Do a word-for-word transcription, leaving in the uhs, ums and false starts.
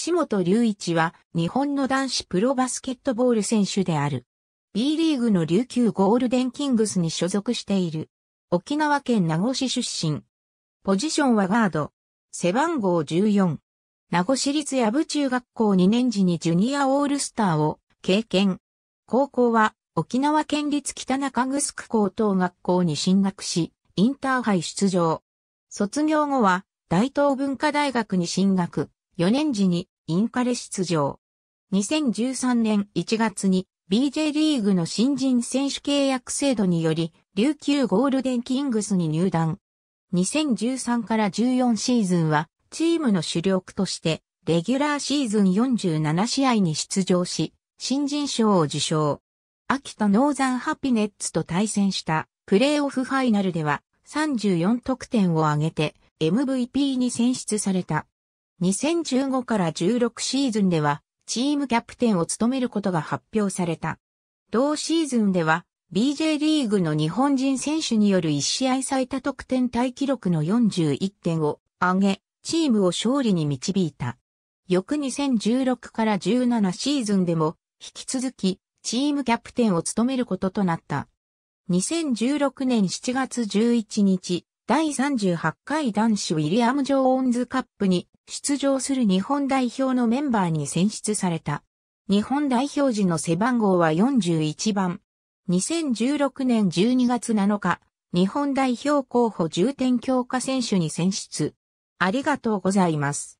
岸本隆一は日本の男子プロバスケットボール選手である。B リーグの琉球ゴールデンキングスに所属している。沖縄県名護市出身。ポジションはガード。背番号じゅうよん。名護市立矢部中学校にねん時にジュニアオールスターを経験。高校は沖縄県立北中城高等学校に進学し、インターハイ出場。卒業後は大東文化大学に進学。よねん時にインカレ出場。にせんじゅうさんねんいちがつに ビージェー リーグの新人選手契約制度により琉球ゴールデンキングスに入団。にせんじゅうさんからじゅうよんシーズンはチームの主力として、レギュラーシーズンよんじゅうなな試合に出場し、新人賞を受賞。秋田ノーザンハピネッツと対戦したプレーオフファイナルではさんじゅうよん得点を挙げて エムブイピー に選出された。にせんじゅうごからじゅうろくシーズンではチームキャプテンを務めることが発表された。同シーズンでは ビージェー リーグの日本人選手によるいち試合最多得点タイ記録のよんじゅういち点を挙げ、チームを勝利に導いた。翌にせんじゅうろくからじゅうななシーズンでも、引き続き、チームキャプテンを務めることとなった。にせんじゅうろくねんしちがつじゅういちにち、第さんじゅうはち回男子ウィリアム・ジョーンズカップに出場する日本代表のメンバーに選出された。日本代表時の背番号はよんじゅういち番。にせんじゅうろくねんじゅうにがつなのか、日本代表候補重点強化選手に選出。ありがとうございます。